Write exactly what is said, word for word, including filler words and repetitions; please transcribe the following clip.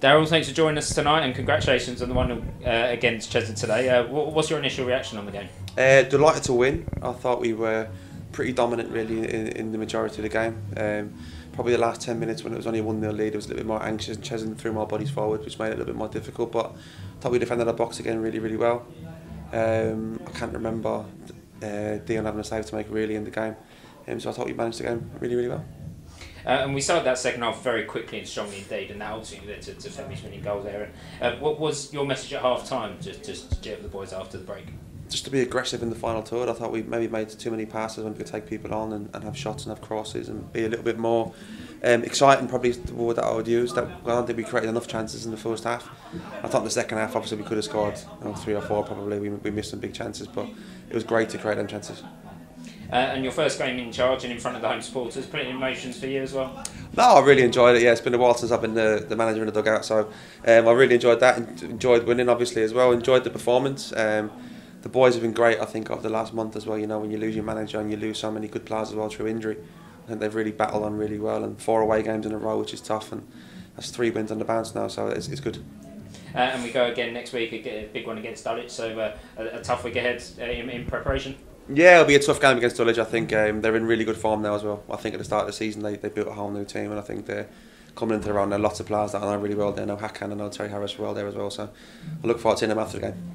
Daryl, thanks for joining us tonight, and congratulations on the one uh, against Cheshunt today. Uh, what, what's your initial reaction on the game? Uh, delighted to win. I thought we were pretty dominant really in, in the majority of the game. Um, probably the last ten minutes when it was only a one nil lead, it was a little bit more anxious, and Cheshunt threw more bodies forward, which made it a little bit more difficult, but I thought we defended our box again really, really well. Um, I can't remember uh, Dion having a save to make really in the game, um, so I thought we managed the game really, really well. Uh, and we started that second half very quickly and strongly indeed, and that ultimately led to seventy-minute goals there. Uh, what was your message at half time to, to, to give the boys after the break? Just to be aggressive in the final third. I thought we maybe made too many passes when we could take people on and, and have shots and have crosses and be a little bit more um, exciting, probably is the word that I would use. That, I don't think we created enough chances in the first half. I thought in the second half obviously we could have scored, you know, three or four probably. We, we missed some big chances, but it was great to create them chances. Uh, and your first game in charge and in front of the home supporters, plenty of emotions for you as well? No, I really enjoyed it, yeah. It's been a while since I've been the, the manager in the dugout, so um, I really enjoyed that, and enjoyed winning obviously as well, enjoyed the performance. Um, the boys have been great, I think, over the last month as well. You know, when you lose your manager and you lose so many good players as well through injury, I think they've really battled on really well, and four away games in a row, which is tough, and that's three wins on the bounce now, so it's, it's good. Uh, and we go again next week, a big one against Dulwich, so uh, a, a tough week ahead uh, in, in preparation. Yeah, it'll be a tough game against Dulwich. I think um, they're in really good form now as well. I think at the start of the season they, they built a whole new team, and I think they're coming into the round. There are lots of players that I know really well there. I know Hakan, I know Terry Harris well there as well. So I look forward to seeing them after the game.